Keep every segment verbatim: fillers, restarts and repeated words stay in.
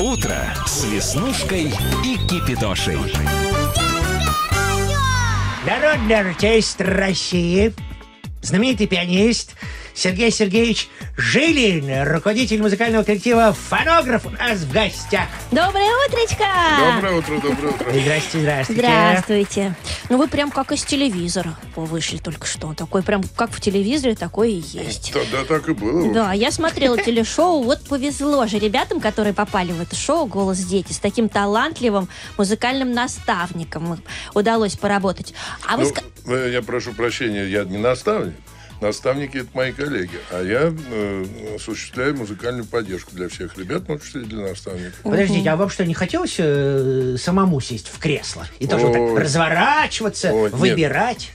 Утро с Веснушкой и Кипятошей. Народный артист России, знаменитый пианист Сергей Сергеевич Жилин, руководитель музыкального коллектива «Фонограф», у нас в гостях. Доброе утречко! Доброе утро, доброе утро. Здрасте, здравствуйте. Здравствуйте. Ну вы прям как из телевизора вышли только что. Такой прям как в телевизоре, такой и есть. Да, да, так и было. Да, я смотрела телешоу, вот повезло же ребятам, которые попали в это шоу «Голос дети», с таким талантливым музыкальным наставником удалось поработать. А вы... Ну, я прошу прощения, я не наставник. Наставники – это мои коллеги, а я э, осуществляю музыкальную поддержку для всех ребят, в том числе для наставников. Подождите, а вам что, не хотелось э, самому сесть в кресло и тоже вот так разворачиваться, О, выбирать?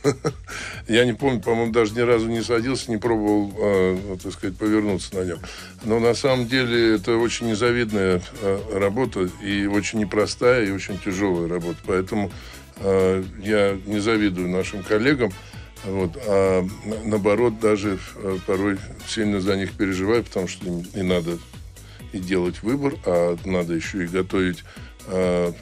Я не помню, по-моему, даже ни разу не садился, не пробовал, э, так сказать, повернуться на нем. Но на самом деле это очень незавидная э, работа, и очень непростая, и очень тяжелая работа. Поэтому э, я не завидую нашим коллегам. Вот, а наоборот, даже порой сильно за них переживаю, потому что не надо и делать выбор, а надо еще и готовить а,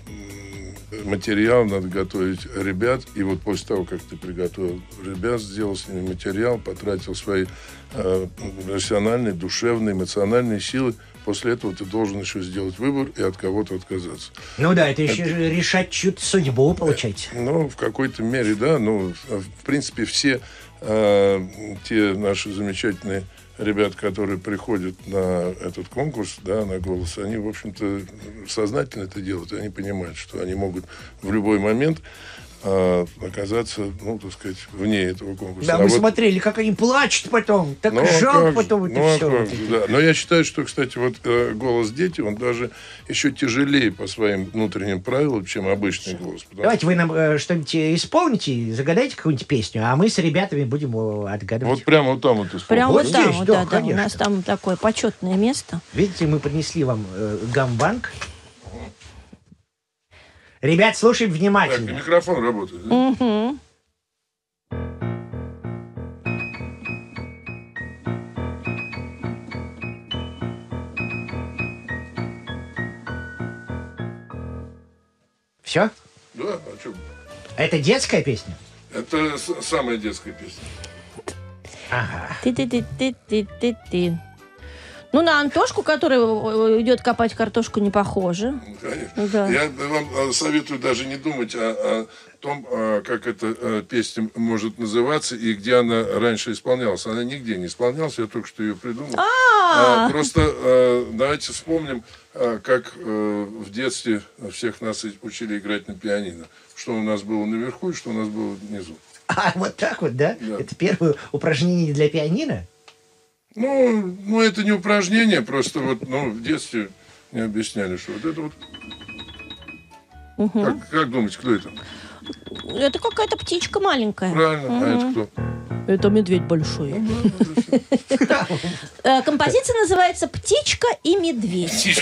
материал, надо готовить ребят. И вот после того, как ты приготовил ребят, сделал с ними материал, потратил свои а, профессиональные, душевные, эмоциональные силы, после этого ты должен еще сделать выбор и от кого-то отказаться. Ну да, это еще это... решать чью-то судьбу, получается. Ну, в какой-то мере, да. Ну, в принципе, все э, те наши замечательные ребята, которые приходят на этот конкурс, да, на «Голос», они, в общем-то, сознательно это делают. Они понимают, что они могут в любой момент оказаться, ну, так сказать, вне этого конкурса. Да, а мы вот... смотрели, как они плачут потом, так ну, жалко как... потом это ну, все. Как... Вот да. Но я считаю, что, кстати, вот э, «Голос дети», он даже еще тяжелее по своим внутренним правилам, чем обычный голос. Потому... Давайте вы нам э, что-нибудь исполните, загадайте какую-нибудь песню, а мы с ребятами будем отгадывать. Вот прямо вот там вот исполним. Прямо вот, вот там, здесь, вот, да, да, да, у нас там такое почетное место. Видите, мы принесли вам э, гамбанг. Ребят, слушаем внимательно. Так, микрофон работает. Да? Угу. Все? Да, а что? Это детская песня? Это самая детская песня. Ага. Ты-ты-ты-ты-ты-ты-ты. Ну, на Антошку, который идет копать картошку, не похоже. Конечно. Да. Я вам советую даже не думать о, о том, как эта песня может называться и где она раньше исполнялась. Она нигде не исполнялась, я только что ее придумал. А-а-а. Просто давайте вспомним, как в детстве всех нас учили играть на пианино. Что у нас было наверху и что у нас было внизу. А, вот так вот, да? Да. Это первое упражнение для пианино? Ну, ну, это не упражнение, просто вот, ну, в детстве мне объясняли, что вот это вот... Угу. Как, как думаете, кто это? Это какая-то птичка маленькая. Правильно, угу. А это кто? Это медведь большой. Композиция называется «Птичка и медведь».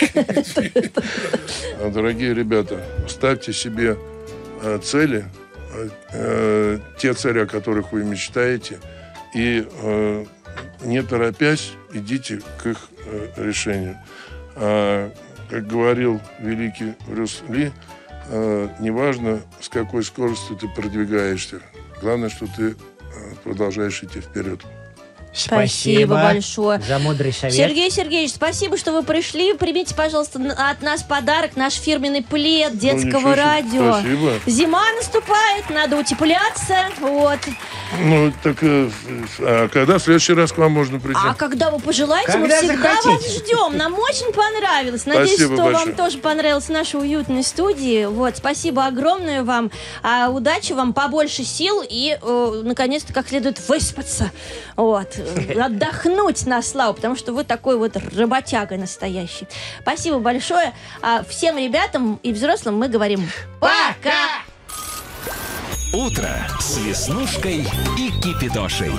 Дорогие ребята, ставьте себе цели, те цели, о которых вы мечтаете, и... не торопясь, идите к их э, решению. А, как говорил великий Брюс Ли, э, неважно, с какой скоростью ты продвигаешься. Главное, что ты э, продолжаешь идти вперед. Спасибо, спасибо большое за мудрый совет. Сергей Сергеевич, спасибо, что вы пришли. Примите, пожалуйста, от нас подарок. Наш фирменный плед детского ну, радио. Спасибо. Зима наступает, надо утепляться. Вот. Ну, так а когда в следующий раз к вам можно прийти? А когда вы пожелаете, когда мы всегда захотите. Вас ждем. Нам очень понравилось. Надеюсь, спасибо что большое. Вам тоже понравилась наша уютная студия. Вот, спасибо огромное вам. А, удачи вам, побольше сил и, э, наконец-то, как следует выспаться. Вот. Отдохнуть на славу, потому что вы такой вот работяга настоящий. Спасибо большое. А всем ребятам и взрослым мы говорим пока! Утро с Веснушкой и Кипятошей.